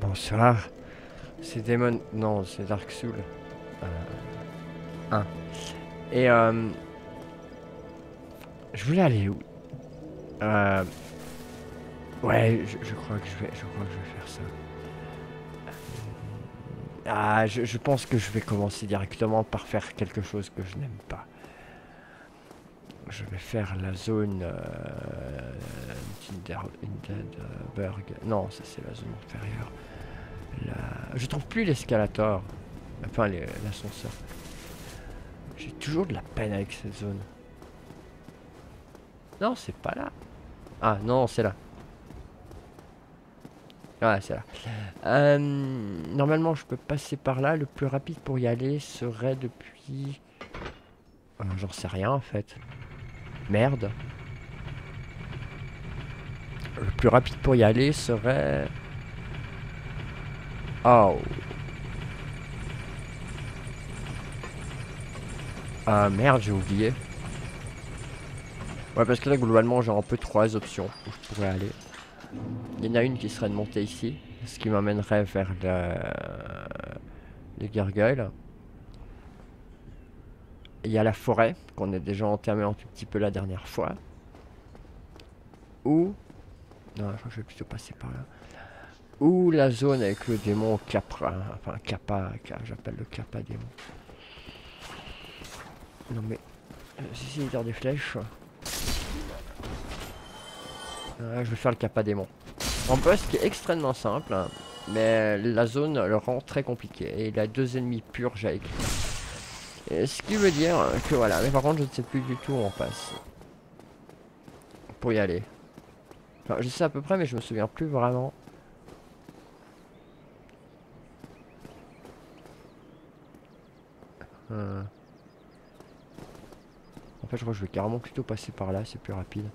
Bonsoir. C'est Demon... Non, c'est Dark Souls. 1. Et je voulais aller où? Ouais, je crois que je vais faire ça. Ah, je pense que je vais commencer directement par faire quelque chose que je n'aime pas. Je vais faire la zone Underburg. Non, ça c'est la zone inférieure. La... Je trouve plus l'escalator. Enfin, l'ascenseur. J'ai toujours de la peine avec cette zone. Non, c'est pas là. Ah non, c'est là. Ouais, c'est là. Normalement, je peux passer par là. Le plus rapide pour y aller serait depuis... J'en sais rien, en fait. Merde. Le plus rapide pour y aller serait... Oh. Ah merde, j'ai oublié. Ouais, parce que là, globalement, j'ai un peu trois options où je pourrais aller. Il y en a une qui serait de monter ici, ce qui m'amènerait vers les gargoyles. Il y a la forêt, qu'on a déjà entamée un tout petit peu la dernière fois. Ou... Non, je crois que je vais plutôt passer par là. Ou la zone avec le démon Kappa. Enfin, Kappa, j'appelle le Kappa démon. Non mais... Si, il y a des flèches. Je vais faire le Kappa démon. En boss qui est extrêmement simple, hein, mais la zone le rend très compliqué. Et il a deux ennemis purges à écrire. Et ce qui veut dire que voilà, mais par contre je ne sais plus du tout où on passe. Pour y aller. Enfin, je sais à peu près, mais je me souviens plus vraiment. En fait, je crois que je vais carrément plutôt passer par là, c'est plus rapide.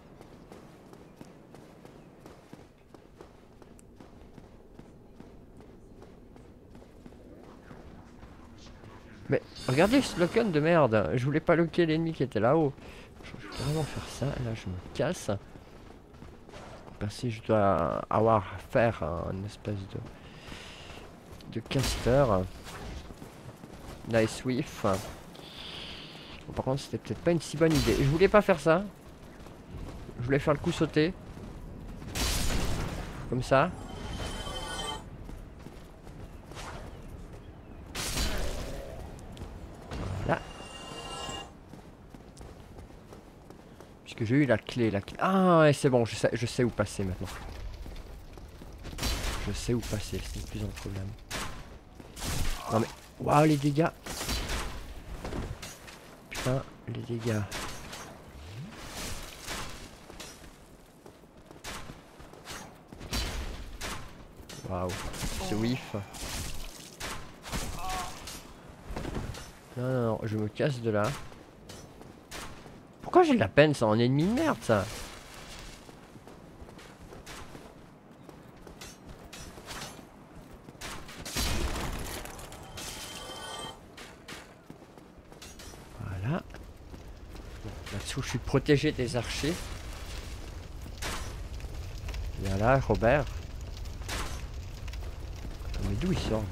Mais regardez ce lock-on de merde. Je voulais pas locker l'ennemi qui était là-haut. Je vais carrément faire ça. Là, je me casse. Parce que je dois avoir à faire un espèce de caster. Nice whiff. Bon, par contre, c'était peut-être pas une si bonne idée. Je voulais pas faire ça. Je voulais faire le coup sauté. Comme ça. Que j'ai eu la clé, Ah ouais, c'est bon, je sais où passer maintenant. Je sais où passer, c'est plus un problème. Non mais... Waouh, les dégâts. Putain, les dégâts. Waouh, c'est whiff. Non, je me casse de là. Pourquoi j'ai de la peine, c'est un ennemi de merde ça. Voilà. Là-dessous je suis protégé des archers. Viens là Robert. Mais d'où il sort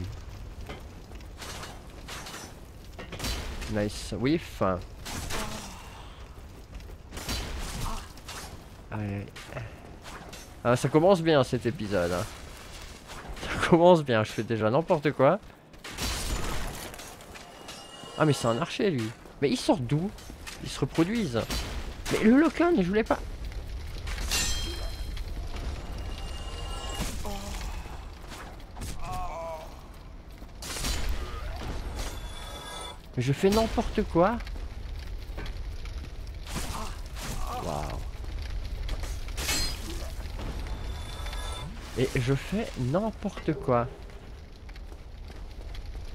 lui? Nice whiff. Ah, ça commence bien cet épisode. Hein. Ça commence bien, je fais déjà n'importe quoi. Ah mais c'est un archer lui. Mais il sort d'où? Ils se reproduisent. Mais le lock-on, je voulais pas. Mais je fais n'importe quoi. Et je fais n'importe quoi.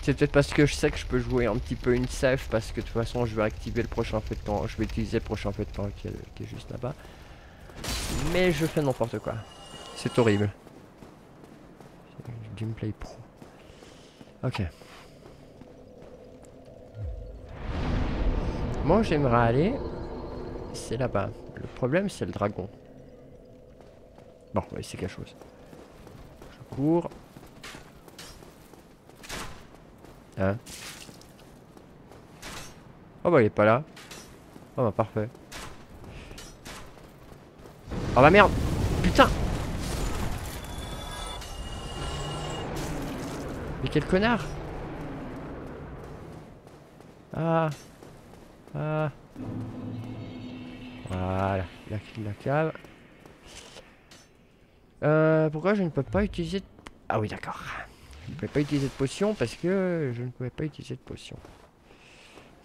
C'est peut-être parce que je sais que je peux jouer un petit peu une save, parce que de toute façon je vais activer le prochain feu de camp. Je vais utiliser le prochain feu de camp qui est juste là-bas. Mais je fais n'importe quoi. C'est horrible. Gameplay pro. Ok. Moi j'aimerais aller... C'est là-bas. Le problème c'est le dragon. Bon, on va essayer quelque chose. Je cours. Hein? Oh bah il est pas là. Oh bah parfait. Oh bah merde. Putain. Mais quel connard. Ah. Ah. Voilà. La cave. Pourquoi je ne peux pas utiliser de... Ah oui d'accord. Je ne pouvais pas utiliser de potion parce que je ne pouvais pas utiliser de potion.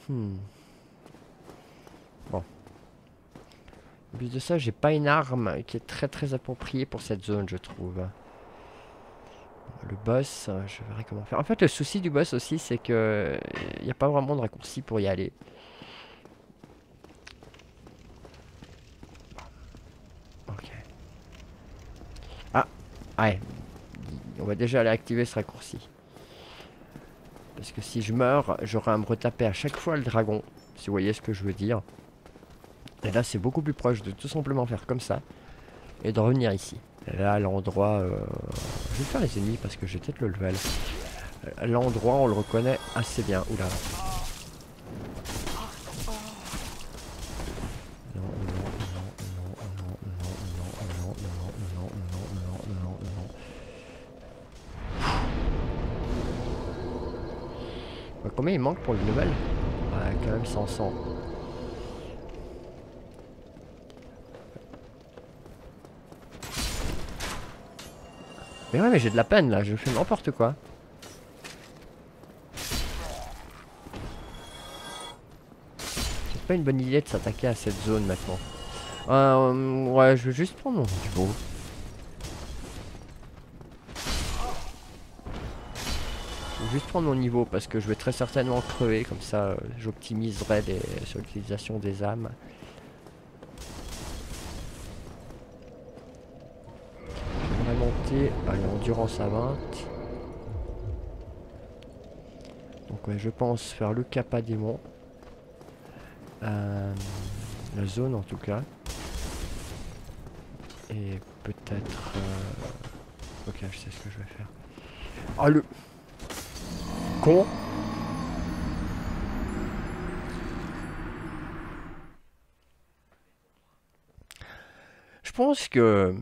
Bon. En plus de ça, j'ai pas une arme qui est très appropriée pour cette zone, je trouve. Le boss, je verrai comment faire. En fait, le souci du boss aussi, c'est que il n'y a pas vraiment de raccourci pour y aller. Ok. Ah, ouais. On va déjà aller activer ce raccourci. Parce que si je meurs, j'aurai à me retaper à chaque fois le dragon. Si vous voyez ce que je veux dire. Et là, c'est beaucoup plus proche de tout simplement faire comme ça. Et de revenir ici. Là, l'endroit... Je vais faire les ennemis parce que j'ai peut-être le level. L'endroit, on le reconnaît assez bien. Oula. Combien il manque pour le level? Ouais, quand même 500. Mais ouais, mais j'ai de la peine là, je fais n'importe quoi. C'est pas une bonne idée de s'attaquer à cette zone maintenant. Ouais, je vais juste prendre mon niveau. Juste prendre mon niveau parce que je vais très certainement crever, comme ça j'optimiserai sur l'utilisation des âmes. On va monter, allez, endurance à 20. Donc ouais, je pense faire le Kappa démon, la zone en tout cas, et peut-être ok, je sais ce que je vais faire. Ah, le con. Je pense que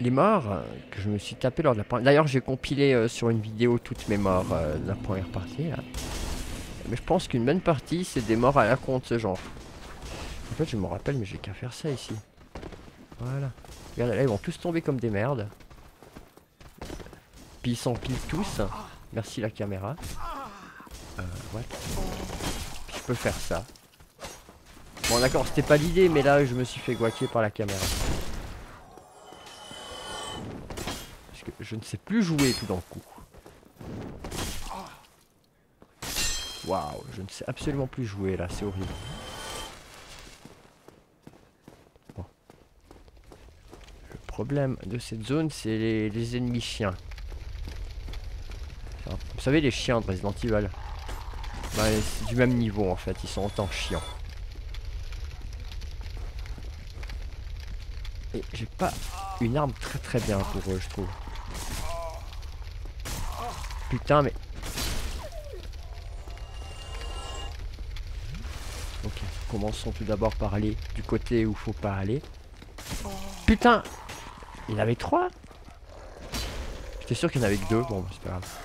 les morts que je me suis tapé lors de la première... D'ailleurs j'ai compilé sur une vidéo toutes mes morts de la première partie là. Mais je pense qu'une bonne partie c'est des morts à la con de ce genre. En fait je me rappelle, mais j'ai qu'à faire ça ici. Voilà. Regarde là, ils vont tous tomber comme des merdes. Puis ils s'empilent tous. Merci la caméra. What? Je peux faire ça. Bon d'accord, c'était pas l'idée, mais là je me suis fait guaquer par la caméra. Parce que je ne sais plus jouer tout d'un coup. Waouh, je ne sais absolument plus jouer là, c'est horrible. Bon. Le problème de cette zone, c'est les ennemis chiens. Vous savez, les chiens de Resident Evil, bah, c'est du même niveau en fait, ils sont autant chiants. Et j'ai pas une arme très bien pour eux, je trouve. Putain, mais... Ok, commençons tout d'abord par aller du côté où faut pas aller. Putain, il y en avait 3. J'étais sûr qu'il y en avait que 2, bon, c'est pas grave.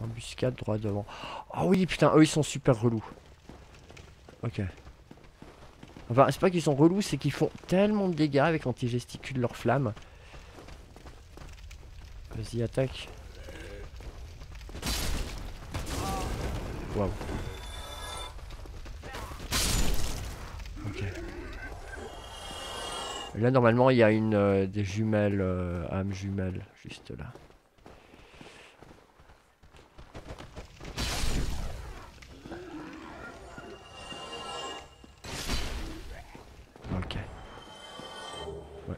Embuscade droit devant. Oh oui putain, eux ils sont super relous. Ok. Enfin c'est pas qu'ils sont relous, c'est qu'ils font tellement de dégâts avec quand ils gesticulent leurs flammes. Vas-y, attaque. Waouh. Ok. Et là normalement il y a une des jumelles, âmes jumelles juste là.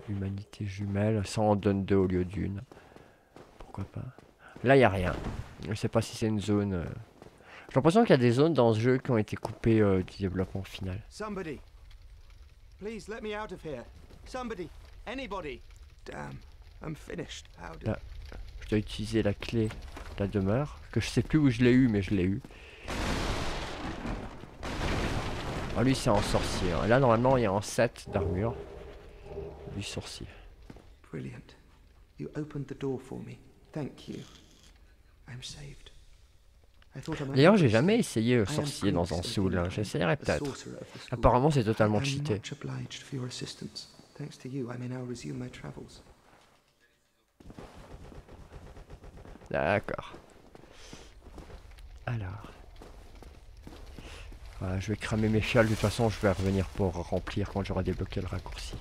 Humanité jumelle, ça en donne 2 au lieu d'une. Pourquoi pas. Là, il n'y a rien. Je sais pas si c'est une zone. J'ai l'impression qu'il y a des zones dans ce jeu qui ont été coupées du développement final. Somebody. Please let me out of here. Somebody. Anybody. Damn. I'm finished. How do... Là, je dois utiliser la clé de la demeure. Que je sais plus où je l'ai eu, mais je l'ai eu. Alors lui c'est en sorcier. Hein. Et là normalement il y a en 7 d'armure. Du sorcier. Brilliant. You opened the door for me. Thank you. I'm saved. D'ailleurs j'ai jamais essayé sorcier dans un Soul, hein. J'essayerai peut-être. Apparemment c'est totalement cheaté. D'accord. Alors. Voilà, je vais cramer mes fioles, de toute façon je vais revenir pour remplir quand j'aurai débloqué le raccourci.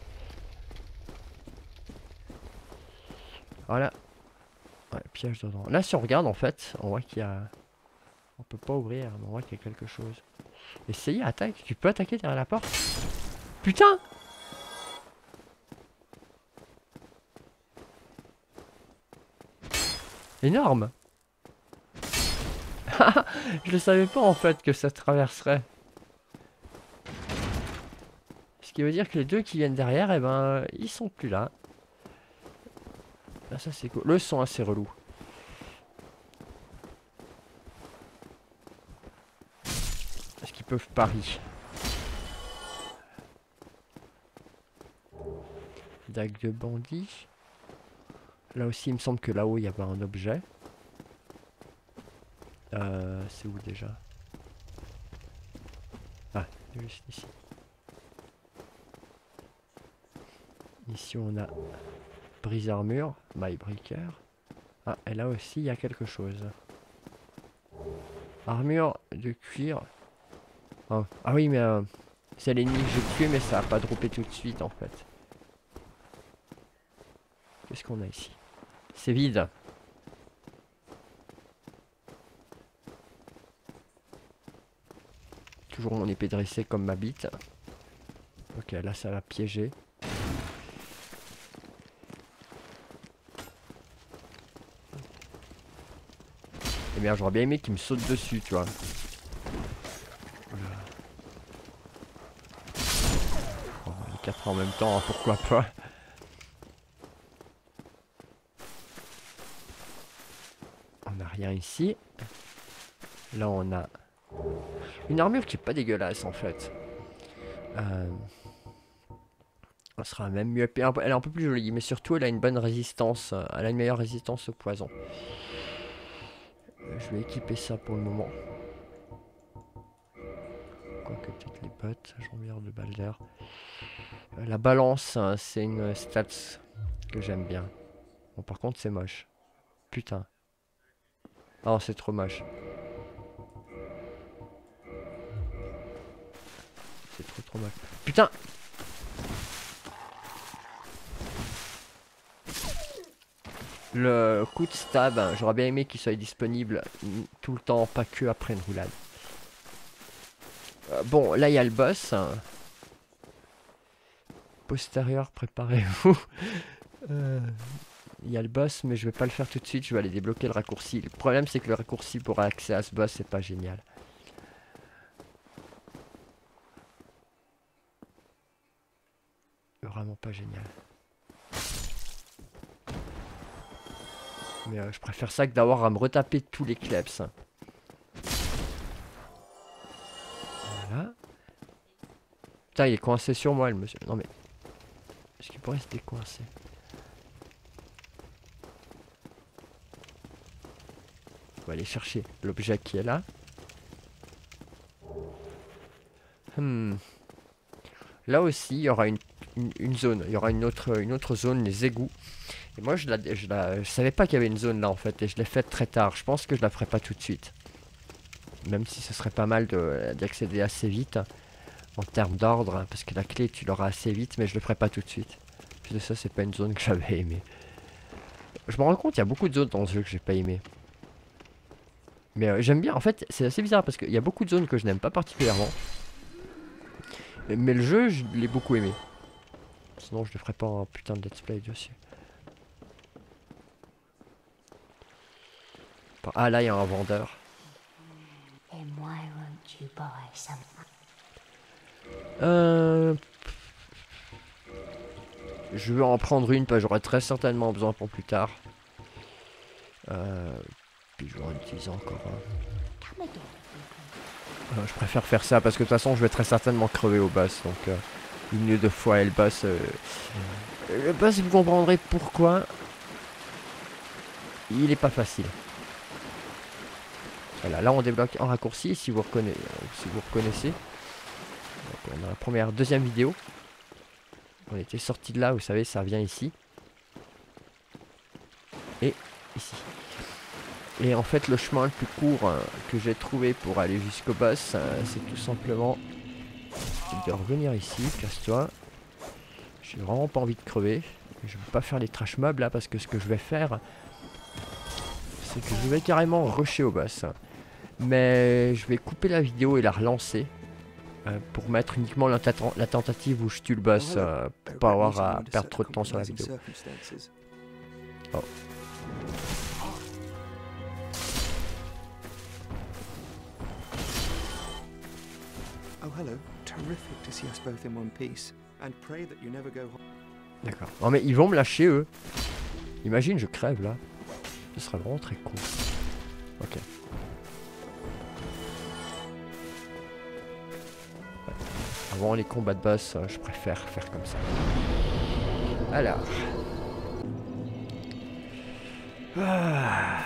Voilà. Ouais, piège dedans. Là si on regarde en fait, on voit qu'il y a... On peut pas ouvrir, mais on voit qu'il y a quelque chose. Essayez, attaque. Tu peux attaquer derrière la porte. Putain! Énorme! Je le savais pas en fait que ça traverserait. Ce qui veut dire que les deux qui viennent derrière, eh ben, ils sont plus là. Ah, ça c'est cool. Le son assez relou. Est-ce qu'ils peuvent parier? Dague de bandit. Là aussi il me semble que là-haut il y a pas un objet. C'est où déjà? Ah, juste ici. Ici on a brise armure, my breaker. Ah, et là aussi il y a quelque chose. Armure de cuir. Oh. Ah oui, mais c'est l'ennemi que j'ai tué, mais ça a pas droppé tout de suite en fait. Qu'est-ce qu'on a ici? C'est vide. Toujours mon épée dressée comme ma bite. Ok, là ça l'a piégé. Eh bien j'aurais bien aimé qu'il me saute dessus, tu vois. Oh, les 4 en même temps, hein, pourquoi pas. On n'a rien ici. Là on a... une armure qui est pas dégueulasse en fait. Elle sera même mieux. Elle est un peu plus jolie, mais surtout elle a une bonne résistance. Elle a une meilleure résistance au poison. Je vais équiper ça pour le moment. Quoique peut-être les bottes, jambière de balle d'air. La balance, c'est une stats que j'aime bien. Bon, par contre c'est moche. Putain. Ah oh, c'est trop moche. C'est trop mal. Putain! Le coup de stab, hein, j'aurais bien aimé qu'il soit disponible tout le temps, pas que après une roulade. Bon, là il y a le boss. Postérieur, préparez-vous. Il y a le boss, mais je vais pas le faire tout de suite, je vais aller débloquer le raccourci. Le problème c'est que le raccourci pour accéder à ce boss, c'est pas génial. Vraiment pas génial. Mais je préfère ça que d'avoir à me retaper tous les kleps. Voilà. Putain, il est coincé sur moi le monsieur. Non mais... est-ce qu'il pourrait se décoincer? On va aller chercher l'objet qui est là. Là aussi, il y aura une zone, il y aura une autre zone, les égouts. Et moi je savais pas qu'il y avait une zone là en fait, et je l'ai faite très tard. Je pense que je la ferai pas tout de suite, même si ce serait pas mal d'accéder assez vite en termes d'ordre, hein, parce que la clé tu l'auras assez vite, mais je le ferai pas tout de suite. Plus de ça, c'est pas une zone que j'avais aimé. Je me rends compte, il y a beaucoup de zones dans ce jeu que j'ai pas aimé, mais j'aime bien en fait. C'est assez bizarre parce qu'il y a beaucoup de zones que je n'aime pas particulièrement, mais le jeu je l'ai beaucoup aimé. Sinon je ne ferai pas un putain de let's play dessus. Ah là il y a un vendeur. Je vais en prendre une, parce que j'aurai très certainement besoin pour plus tard. Puis je vais en utiliser encore. Hein. Je préfère faire ça, parce que de toute façon, je vais très certainement crever au boss. Donc, une ou deux fois, et le boss... le boss, vous comprendrez pourquoi... il est pas facile. Voilà, là on débloque en raccourci si vous reconnaissez. Donc, dans la deuxième vidéo, on était sorti de là, vous savez, ça vient ici. Et ici. Et en fait, le chemin le plus court que j'ai trouvé pour aller jusqu'au boss, c'est tout simplement de revenir ici. Casse-toi. J'ai vraiment pas envie de crever. Je ne veux pas faire les trash mobs là parce que ce que je vais faire, c'est que je vais carrément rusher au boss. Mais je vais couper la vidéo et la relancer pour mettre uniquement la tentative où je tue le boss pour pas avoir à perdre trop de temps sur la vidéo. Oh. D'accord. Non mais ils vont me lâcher eux. Imagine, je crève là. Ce serait vraiment très cool. Ok. Ouais. Avant les combats de boss, je préfère faire comme ça. Alors. Ah.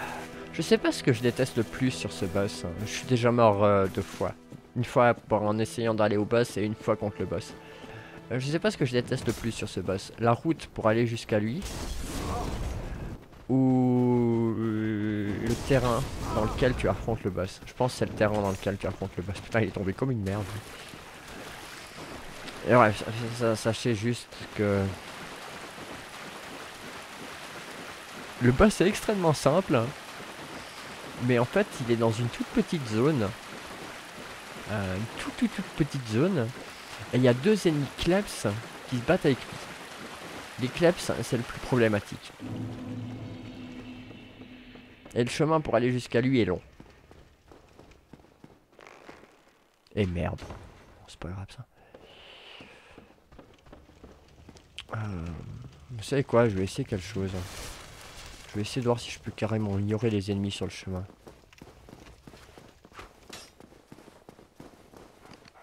Je sais pas ce que je déteste le plus sur ce boss. Je suis déjà mort deux fois. Une fois en essayant d'aller au boss et une fois contre le boss. Je sais pas ce que je déteste le plus sur ce boss. La route pour aller jusqu'à lui. Ou le terrain dans lequel tu affrontes le boss. Je pense que c'est le terrain dans lequel tu affrontes le boss. Putain, il est tombé comme une merde. Et ouais, sachez juste que... le boss est extrêmement simple. Mais en fait, il est dans une toute petite zone. Une toute petite zone. Et il y a deux ennemis kleps qui se battent avec lui. Les kleps, c'est le plus problématique. Et le chemin pour aller jusqu'à lui est long. Et merde. C'est pas grave ça. Vous savez quoi, je vais essayer quelque chose. Je vais essayer de voir si je peux carrément ignorer les ennemis sur le chemin.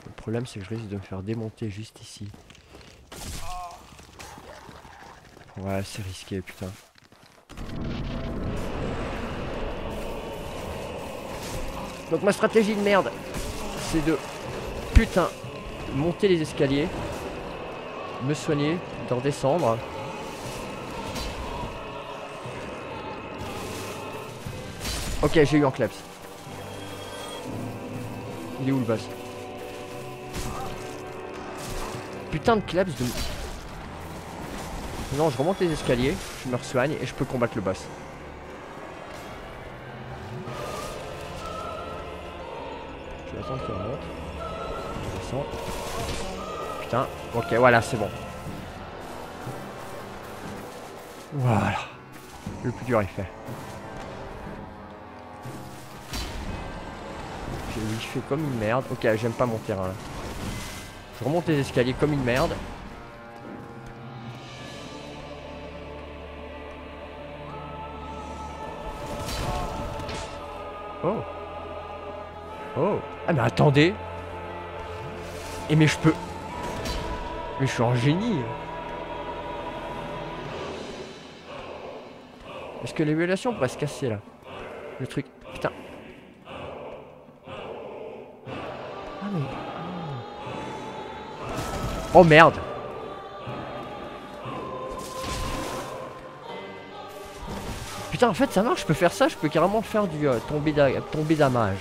Le problème c'est que je risque de me faire démonter juste ici. Ouais, c'est risqué putain. Donc ma stratégie de merde, c'est de, putain, monter les escaliers, me soigner, d'en descendre. Ok, j'ai eu un claps. Il est où le boss? Putain de claps de... non, je remonte les escaliers, je me re-soigne et je peux combattre le boss. Qui remonte. Je descends. Putain. Ok, voilà, c'est bon. Voilà. Le plus dur est fait. Je fais comme une merde. Ok, j'aime pas mon terrain là. Je remonte les escaliers comme une merde. Oh. Oh. Ah mais attendez. Et mais je peux... mais je suis un génie. Est-ce que l'évaluation pourrait se casser là? Le truc... putain. Ah mais... oh merde. Putain en fait ça marche, je peux faire ça, je peux carrément faire du tomber d'amage.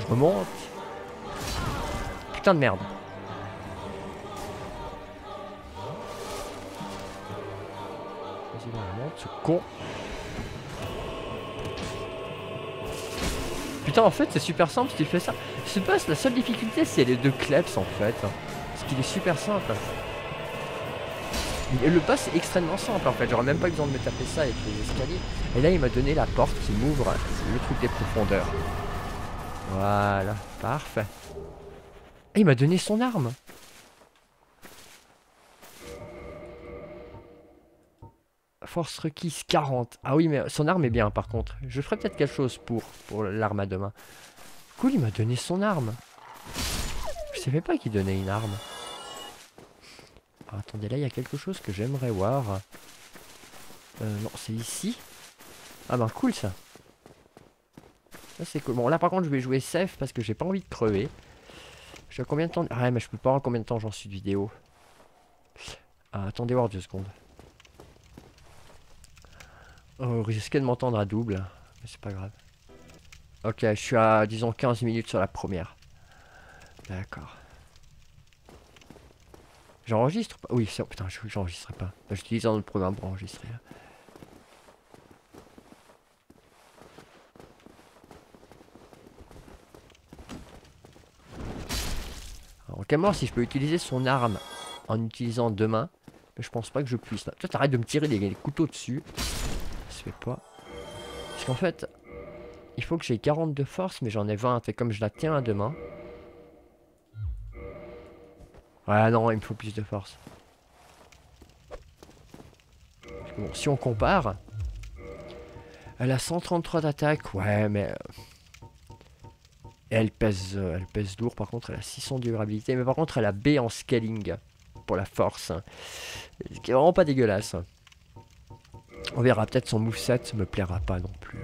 Je remonte. Putain de merde. Vas-y, on remonte, ce con. Putain, en fait, c'est super simple si tu fais ça. Ce boss, la seule difficulté, c'est les deux kleps, en fait. Parce qu'il est super simple. Et le boss est extrêmement simple, en fait. J'aurais même pas besoin de me taper ça avec les escaliers. Et là, il m'a donné la porte qui m'ouvre le truc des profondeurs. Voilà, parfait. Et il m'a donné son arme. Force requise 40. Ah oui, mais son arme est bien par contre. Je ferai peut-être quelque chose pour l'arme à demain. Cool, il m'a donné son arme. Je savais pas qu'il donnait une arme. Alors, attendez, là il y a quelque chose que j'aimerais voir. Non, c'est ici. Ah ben cool ça. Là c'est cool. Bon là par contre je vais jouer safe parce que j'ai pas envie de crever. Je suis à combien de temps? Ah ouais, mais je peux pas voir combien de temps j'en suis de vidéo. Ah, attendez voir 2 secondes. Oh, risquez de m'entendre à double. Mais c'est pas grave. Ok, je suis à disons 15 minutes sur la première. D'accord. J'enregistre pas? Oui, oh, putain, j'enregistre pas. J'utilise un autre programme pour enregistrer. Alors, qu'à mort si je peux utiliser son arme en utilisant 2 mains. Mais je pense pas que je puisse. Toi, t'arrêtes de me tirer des couteaux dessus. Ça se fait pas. Parce qu'en fait, il faut que j'ai 40 de force, mais j'en ai 20. Fait comme je la tiens à 2 mains. Ouais, non, il me faut plus de force. Parce que bon, si on compare, elle a 133 d'attaque, ouais, mais... elle pèse lourd, par contre, elle a 600 de durabilité, mais par contre, elle a B en scaling pour la force. Ce qui est vraiment pas dégueulasse. On verra, peut-être son moveset me plaira pas non plus.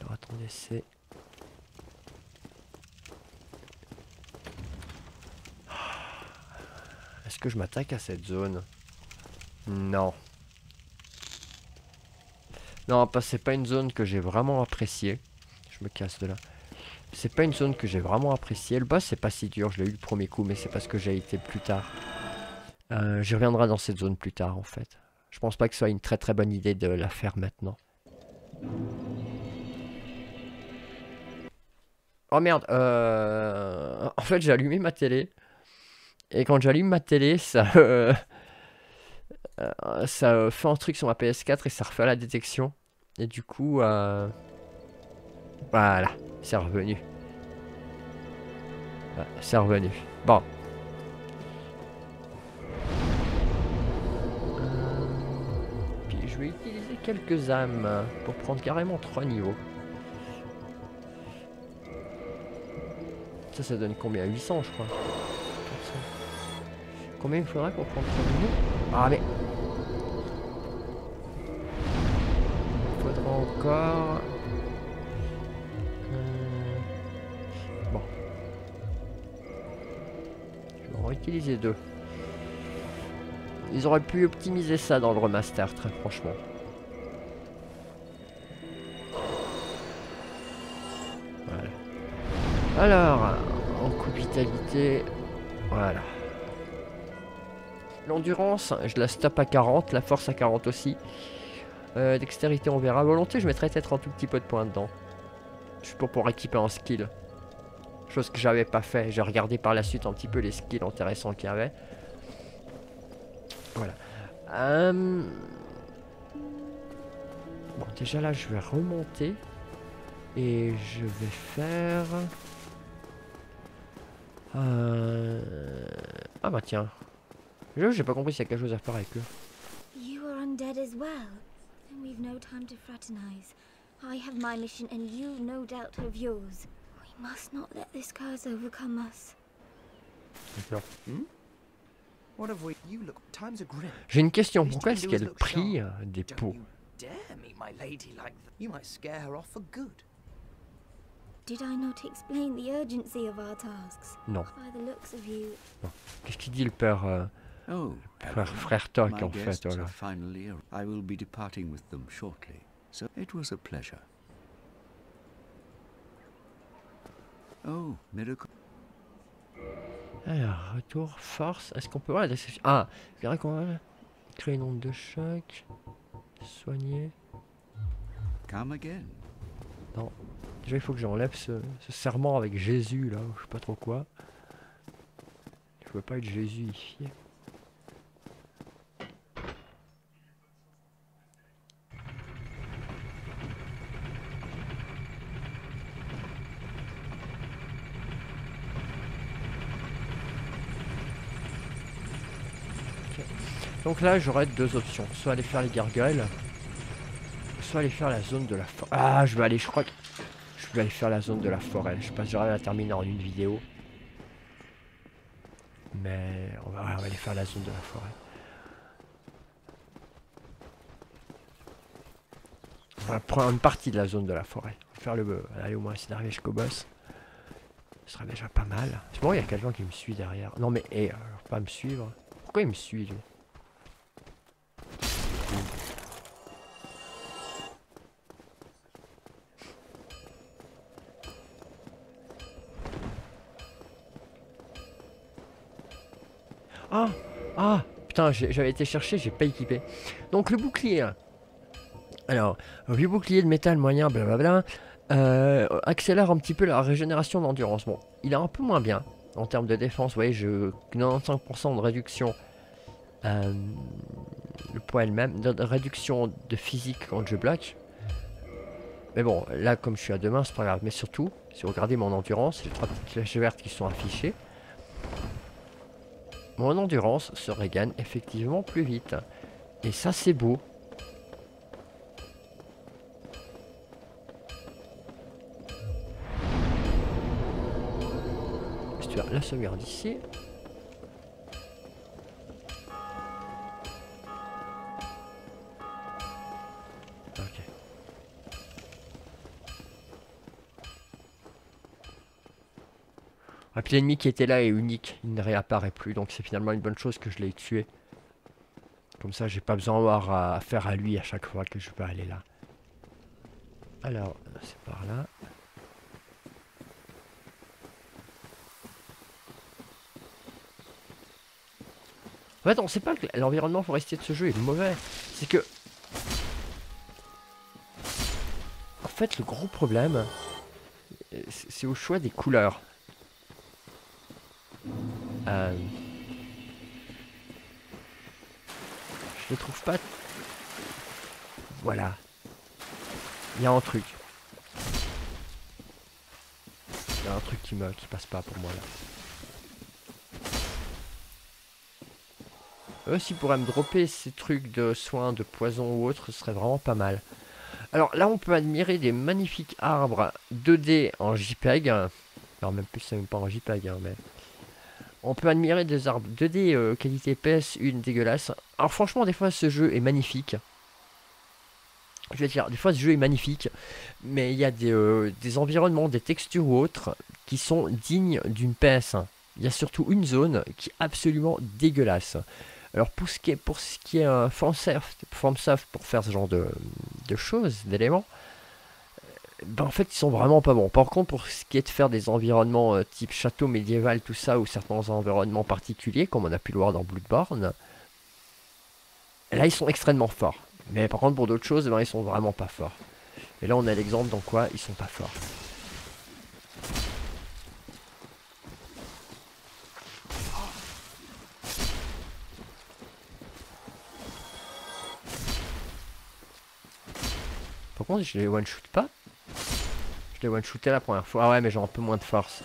Alors, attendez, c'est... Est-ce que je m'attaque à cette zone? Non. Non, c'est pas une zone que j'ai vraiment appréciée. Je me casse de là. C'est pas une zone que j'ai vraiment appréciée. Le boss, c'est pas si dur. Je l'ai eu le premier coup, mais c'est parce que j'ai été plus tard. J'y reviendrai dans cette zone plus tard, en fait. Je pense pas que ce soit une très très bonne idée de la faire maintenant. Oh merde. En fait, j'ai allumé ma télé. Et quand j'allume ma télé, ça fait un truc sur ma PS4 et ça refait la détection. Et du coup, voilà, c'est revenu. Ouais, c'est revenu. Bon. Puis je vais utiliser quelques âmes pour prendre carrément 3 niveaux. Ça donne combien? 800, je crois. Combien il faudrait pour prendre 3 niveaux? Ah mais... Il faudra encore... Bon. Je vais en réutiliser 2. Ils auraient pu optimiser ça dans le remaster, très franchement. Voilà. Alors, en coupe vitalité... Voilà. L'endurance, je la stoppe à 40, la force à 40 aussi. Dextérité, on verra. Volonté, je mettrai peut-être un tout petit peu de points dedans. Juste pour pouvoir équiper en skill. Chose que j'avais pas fait. J'ai regardé par la suite un petit peu les skills intéressants qu'il y avait. Voilà. Bon, déjà là, je vais remonter. Et je vais faire... Ah bah tiens. J'ai pas compris s'il y a quelque chose à faire avec eux. You are undead as well, and we've no time to fraternize. I have my mission, and you no doubt have yours. We must not let this curse overcome us. D'accord. J'ai une question. Pourquoi est-ce qu'elle prie des pots? Non. Non. Qu'est-ce qu'il dit le père, frère Toc en fait? Voilà. Alors, retour, force. Est-ce qu'on peut voir la description? Ah, c'est vrai qu'on va créer une onde de choc. Soigner. Come again. Non. Déjà, il faut que j'enlève ce serment avec Jésus, là, je sais pas trop quoi. Je veux pas être jésuifié. Donc là j'aurais deux options, soit aller faire les gargoyles, soit aller faire la zone de la forêt. Ah je vais aller, je crois que je vais aller faire la zone de la forêt, je pense que j'aurais la terminer en une vidéo. Mais on va aller faire la zone de la forêt. On va prendre une partie de la zone de la forêt. On va faire le... Allez au moins essayer d'arriver jusqu'au boss. Ce serait déjà pas mal. C'est bon, il y a quelqu'un qui me suit derrière. Non mais, hé, alors pas me suivre. Pourquoi il me suit lui? Ah, ah, putain, j'avais été chercher, j'ai pas équipé. Donc le bouclier. Alors, le bouclier de métal moyen, blablabla, accélère un petit peu la régénération d'endurance. Bon, il est un peu moins bien en termes de défense. Vous voyez, je 95% de réduction. Le poids elle-même, de réduction de physique quand je bloque. Mais bon, là, comme je suis à deux mains, c'est pas grave. Mais surtout, si vous regardez mon endurance, les trois petites flèches vertes qui sont affichées. Mon endurance se regagne effectivement plus vite. Et ça c'est beau. Si tu as la sauvegarde ici. Ok. Ah, puis l'ennemi qui était là est unique, il ne réapparaît plus, donc c'est finalement une bonne chose que je l'ai tué. Comme ça, j'ai pas besoin d'avoir à faire à lui à chaque fois que je peux aller là. Alors, c'est par là. En fait, on sait pas que l'environnement forestier de ce jeu est mauvais. C'est que... En fait, le gros problème, c'est au choix des couleurs. Je les trouve pas. Voilà. Il y a un truc. Il y a un truc qui passe pas pour moi là. Eux s'ils pourraient me dropper ces trucs de soins, de poison ou autre, ce serait vraiment pas mal. Alors là on peut admirer des magnifiques arbres 2D en JPEG. Non même plus c'est même pas en JPEG hein, mais. On peut admirer des arbres 2D qualité PS1 dégueulasse. Alors franchement des fois ce jeu est magnifique. Je vais dire, des fois ce jeu est magnifique. Mais il y a des environnements, des textures ou autres qui sont dignes d'une PS1. Il y a surtout une zone qui est absolument dégueulasse. Alors pour ce qui est FromSoft pour faire ce genre de choses, d'éléments. Ben en fait ils sont vraiment pas bons. Par contre pour ce qui est de faire des environnements type château médiéval tout ça ou certains environnements particuliers comme on a pu le voir dans Bloodborne, là ils sont extrêmement forts. Mais par contre pour d'autres choses ben, ils sont vraiment pas forts. Et là on a l'exemple dans quoi ils sont pas forts. Par contre je les one shoot pas. Je l'ai one-shooté la première fois. Ah ouais mais j'ai un peu moins de force.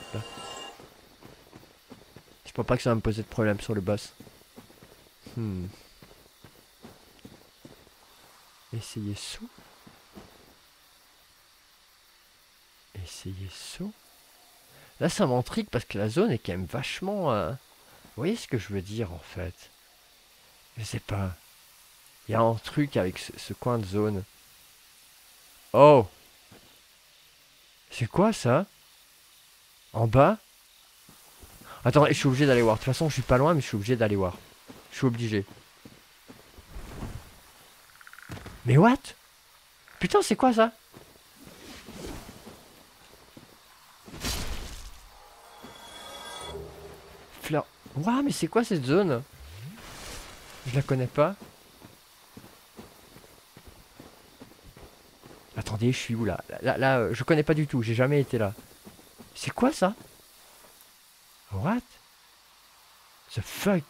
Je pense pas que ça va me poser de problème sur le boss. Essayez sous. Là ça m'intrigue parce que la zone est quand même vachement... Vous voyez ce que je veux dire en fait? Je sais pas. Il y a un truc avec ce coin de zone. Oh! C'est quoi ça? En bas? Attends, je suis obligé d'aller voir. De toute façon, je suis pas loin, mais je suis obligé d'aller voir. Je suis obligé. Mais what? Putain, c'est quoi ça? Fleur. Ouah, mais c'est quoi cette zone? Je la connais pas. Attendez, je suis où là? Là, je connais pas du tout, j'ai jamais été là. C'est quoi ça? What? The fuck?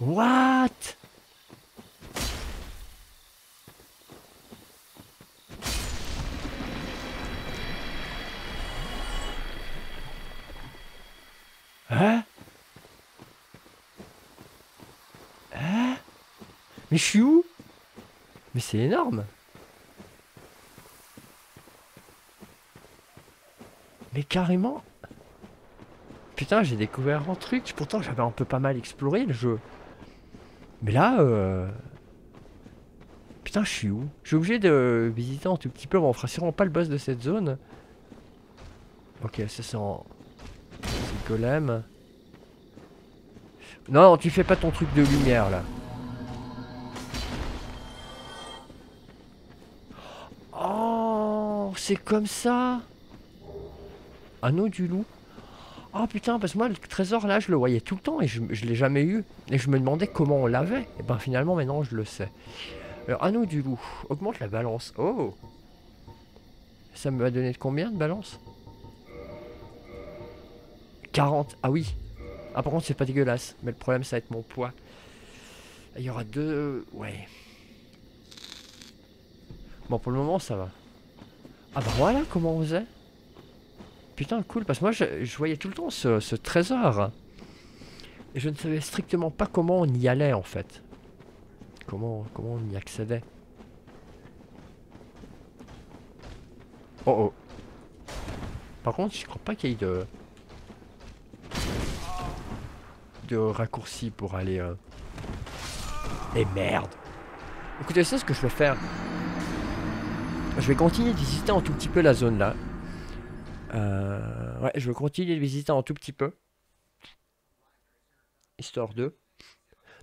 What? Mais je suis où? Mais c'est énorme. Mais carrément. Putain, j'ai découvert un truc. Pourtant, j'avais un peu pas mal exploré le jeu. Mais là... Putain, je suis où? Je suis obligé de visiter un tout petit peu. Bon, on fera sûrement pas le boss de cette zone. Ok, ça c'est en... C'est le golem. Non, non, tu fais pas ton truc de lumière, là. Oh, c'est comme ça. Anneau du loup. Oh putain, parce que moi, le trésor, là, je le voyais tout le temps et je l'ai jamais eu. Et je me demandais comment on l'avait. Et ben finalement, maintenant, je le sais. Alors, anneau du loup. Augmente la balance. Oh. Ça me va donner de combien de balance? 40. Ah oui. Ah par contre, c'est pas dégueulasse. Mais le problème, ça va être mon poids. Il y aura deux... Ouais. Bon, pour le moment, ça va. Ah bah voilà comment on faisait. Putain, cool. Parce que moi, je voyais tout le temps ce trésor. Et je ne savais strictement pas comment on y allait, en fait. Comment on y accédait. Oh oh. Par contre, je crois pas qu'il y ait de raccourci pour aller... Et merde. Écoutez, c'est ce que je vais faire. Je vais continuer de visiter un tout petit peu la zone là. Ouais, je vais continuer de visiter un tout petit peu. Histoire 2.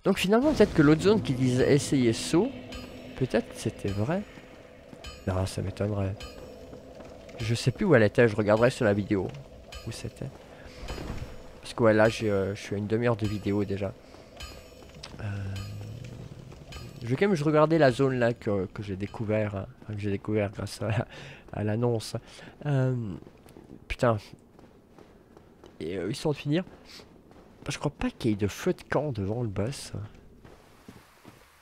Donc finalement, peut-être que l'autre zone qui disait essayer saut, peut-être c'était vrai. Non, ça m'étonnerait. Je sais plus où elle était, je regarderai sur la vidéo où c'était. Parce que ouais, là, je suis à une demi-heure de vidéo déjà. Je vais quand même regarder la zone là que j'ai découvert, hein, que j'ai découvert grâce à l'annonce. Putain. Et histoire de finir. Je crois pas qu'il y ait de feu de camp devant le boss.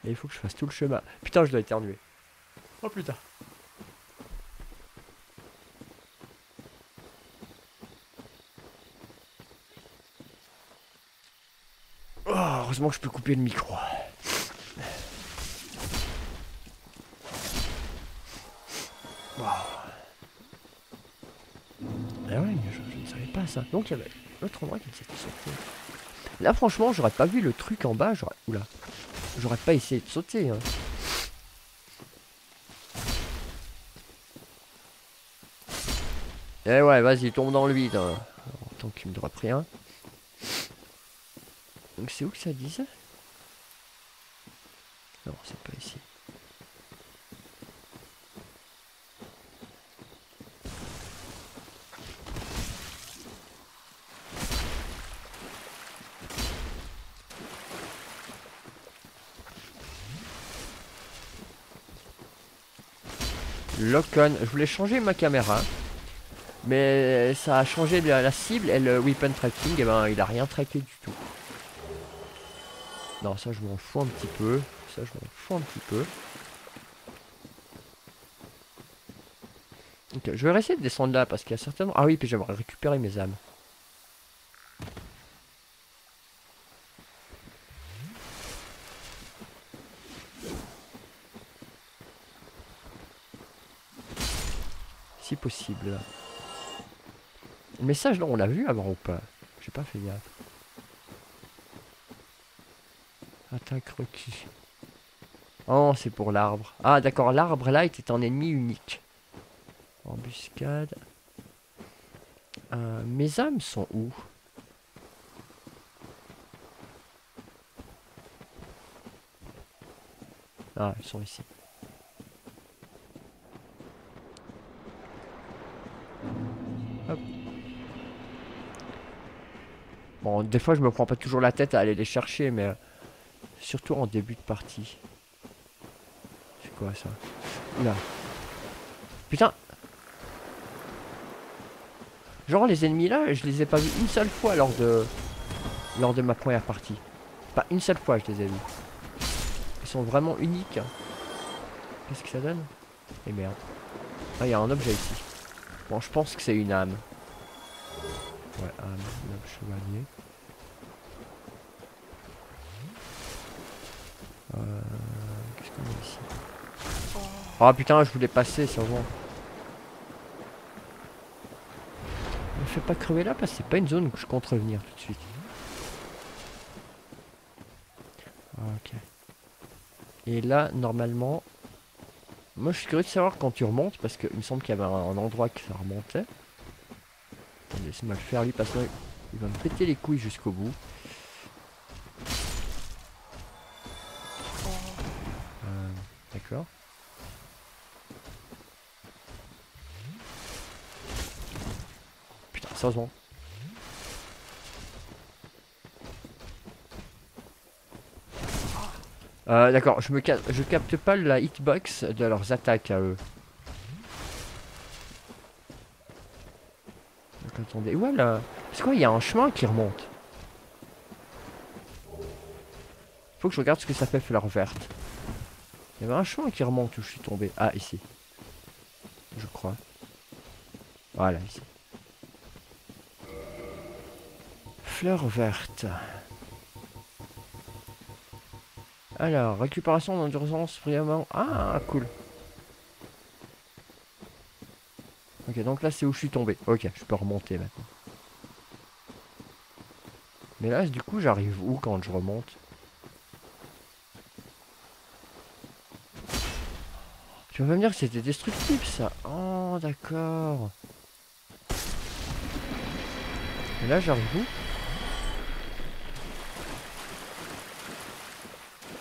Et il faut que je fasse tout le chemin. Putain, je dois éternuer. Oh putain. Oh, heureusement que je peux couper le micro. Wow. Ah ouais, je ne savais pas ça. Donc il y avait l'autre endroit qui s'était sauté. Là franchement, j'aurais pas vu le truc en bas. Oula. J'aurais pas essayé de sauter. Hein. Eh ouais, vas-y, tombe dans le vide. Hein. En tant qu'il me droit pris un. Donc c'est où que ça disait? Non, c'est pas ici. Lock-on, je voulais changer ma caméra, mais ça a changé la cible et le weapon tracking, et ben il a rien traqué du tout. Non, ça je m'en fous un petit peu, ça je m'en fous un petit peu. Ok, je vais essayer de descendre là parce qu'il y a certainement... Ah oui, puis j'aimerais récupérer mes âmes. Possible. Le message là on l'a vu avant ou pas? J'ai pas fait gaffe. Attaque requis. Oh c'est pour l'arbre. Ah d'accord, l'arbre là était un ennemi unique. Embuscade. Mes âmes sont où? Ah elles sont ici. Bon, des fois je me prends pas toujours la tête à aller les chercher, mais surtout en début de partie. C'est quoi ça? Là. Putain. Genre les ennemis là, je les ai pas vus une seule fois lors de ma première partie. Pas une seule fois je les ai vus. Ils sont vraiment uniques. Qu'est-ce que ça donne? Et merde. Ah il y a un objet ici. Bon je pense que c'est une âme. Ouais, âme chevalier. Ah putain, je voulais passer, ça va. Me fais pas crever là parce que c'est pas une zone que je compte revenir tout de suite. Ok. Et là, normalement... Moi, je suis curieux de savoir quand tu remontes, parce qu'il me semble qu'il y avait un endroit que ça remontait. Laisse-moi le faire, lui, parce qu'il va me péter les couilles jusqu'au bout. D'accord. Putain, sérieusement. D'accord, je capte pas la hitbox de leurs attaques à eux. Donc attendez, ouais là... Parce qu'il y a un chemin qui remonte. Faut que je regarde ce que ça fait fleur verte. Il y avait un chemin qui remonte où je suis tombé. Ah, ici. Je crois. Voilà, ici. Fleur verte. Alors, récupération d'endurance, vraiment. Ah, cool. Ok, donc là, c'est où je suis tombé. Ok, je peux remonter maintenant. Mais là, du coup, j'arrive où quand je remonte? Tu vas pas me dire que c'était destructible, ça. Oh, d'accord. Et là, j'arrive où?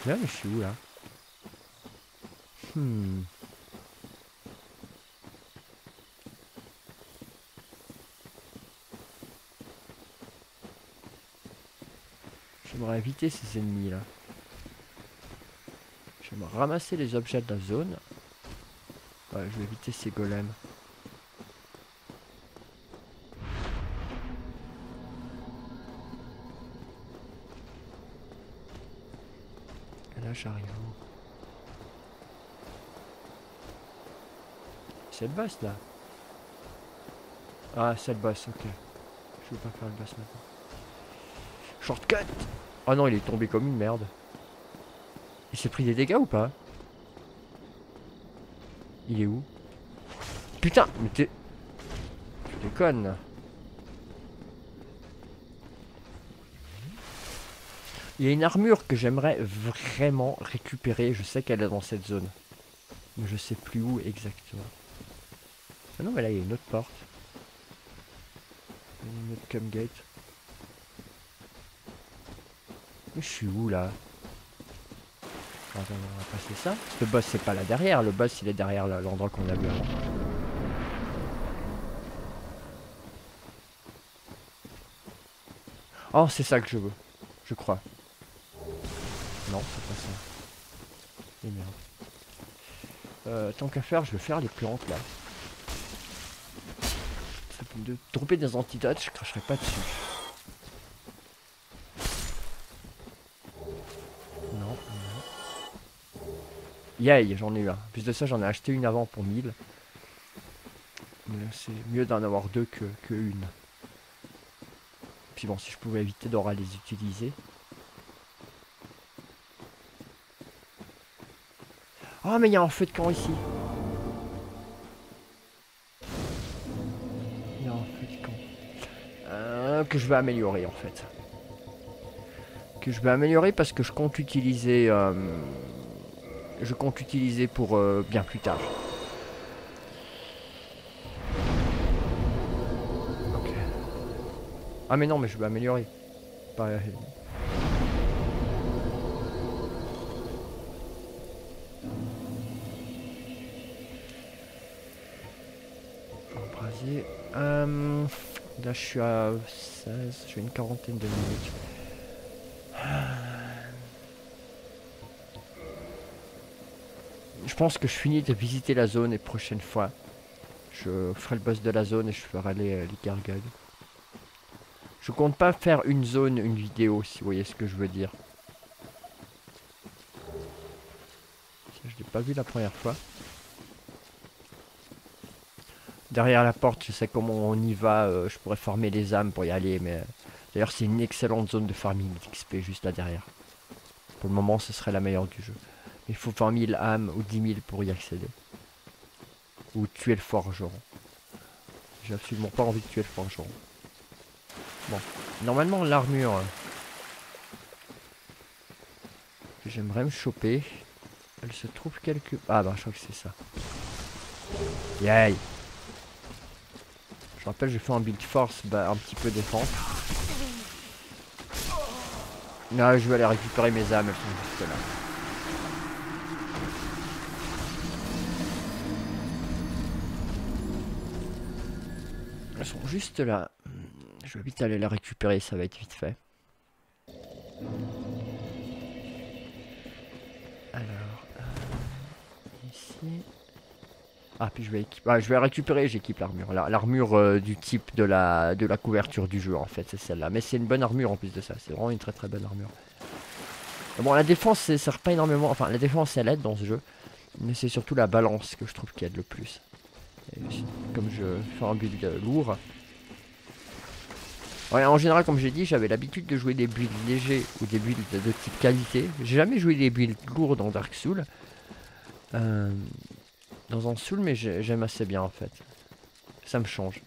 Là, mais je suis où là? J'aimerais éviter ces ennemis là. J'aimerais ramasser les objets de la zone. Ouais, je vais éviter ces golems. J'arrive. C'est le boss là. Ah, c'est le boss, ok. Je veux pas faire le boss maintenant. Shortcut! Oh non, il est tombé comme une merde. Il s'est pris des dégâts ou pas? Il est où? Putain, mais t'es... Tu déconnes. Il y a une armure que j'aimerais vraiment récupérer. Je sais qu'elle est dans cette zone. Mais je sais plus où exactement. Ah non, mais là, il y a une autre porte. Une autre comgate. Mais je suis où, là? Attends, on va passer ça. Le boss, c'est pas là derrière. Le boss, il est derrière l'endroit qu'on a vu avant. Oh, c'est ça que je veux. Je crois. Non, c'est pas ça. Et merde. Tant qu'à faire, je vais faire les plantes là. Ça peut me tromper des antidotes, je cracherai pas dessus. Non, non. Yay, j'en ai eu un. En plus de ça, j'en ai acheté une avant pour 1000. Mais c'est mieux d'en avoir deux que une. Puis bon, si je pouvais éviter d'aura les utiliser. Oh, mais il y a un feu de camp ici. Il y a un feu de camp. Que je vais améliorer, en fait. Que je vais améliorer parce que je compte utiliser... je compte utiliser pour bien plus tard. Ok. Ah, mais non, mais je vais améliorer. Pareil. Là je suis à 16, je fais une quarantaine de minutes. Je pense que je finis de visiter la zone et prochaine fois je ferai le boss de la zone et je ferai les gargoyles. Je compte pas faire une zone, une vidéo, si vous voyez ce que je veux dire. Je l'ai pas vu la première fois. Derrière la porte, je sais comment on y va, je pourrais farmer les âmes pour y aller, mais... D'ailleurs, c'est une excellente zone de farming d'XP juste là derrière. Pour le moment, ce serait la meilleure du jeu. Il faut faire 1000 âmes ou 10 000 pour y accéder. Ou tuer le forgeron. J'ai absolument pas envie de tuer le forgeron. Bon, normalement l'armure que j'aimerais me choper, elle se trouve quelque... Ah bah je crois que c'est ça. Yay! Je rappelle, j'ai fait un build force, bah un petit peu défense. Non, je vais aller récupérer mes âmes, elles sont juste là. Elles sont juste là. Je vais vite aller la récupérer, ça va être vite fait. Alors, ici... Ah, puis je vais équiper... Ah, je vais la récupérer, j'équipe l'armure. L'armure du type de la couverture du jeu, en fait, c'est celle-là. Mais c'est une bonne armure en plus de ça, c'est vraiment une très très bonne armure. Bon, la défense, ça sert pas énormément... Enfin, la défense, elle aide dans ce jeu. Mais c'est surtout la balance que je trouve qui aide le plus. Et comme je fais un build lourd... Ouais, en général, comme j'ai dit, j'avais l'habitude de jouer des builds légers ou des builds de type qualité. J'ai jamais joué des builds lourds dans Dark Souls. Dans un Souls, mais j'aime assez bien en fait. Ça me change.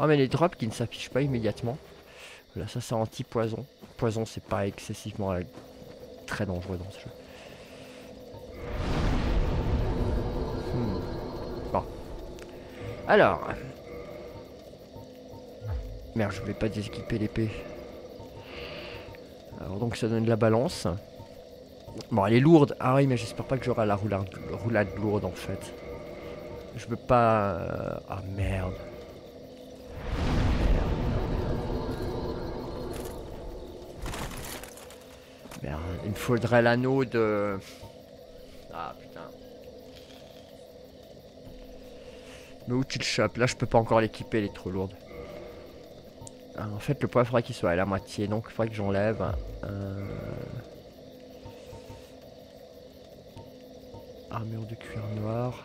Oh, mais les drops qui ne s'affichent pas immédiatement. Voilà, ça c'est anti-poison. Poison, c'est pas excessivement très dangereux dans ce jeu. Bon. Alors. Merde, je voulais pas déséquiper l'épée. Alors donc ça donne de la balance. Bon, elle est lourde. Ah oui, mais j'espère pas que j'aurai la roulade lourde en fait. Je veux pas... Ah merde. Merde, il me faudrait l'anneau de... Ah putain. Mais où tu le chopes? Là je peux pas encore l'équiper, elle est trop lourde. Ah, en fait le poids il faudrait qu'il soit à la moitié, donc il faudrait que j'enlève. Armure de cuir noir.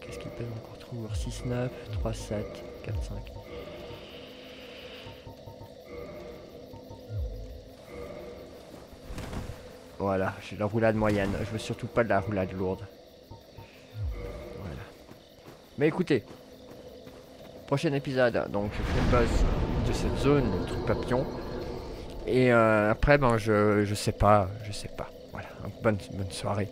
Qu'est-ce qu'il pèse encore trop lourd? 6, 9, 3, 7, 4, 5. Voilà, j'ai la roulade moyenne. Je veux surtout pas de la roulade lourde. Voilà. Mais écoutez, prochain épisode. Donc, je fais le boss de cette zone, le truc papillon. Et après, ben, je sais pas. Voilà. Bonne soirée.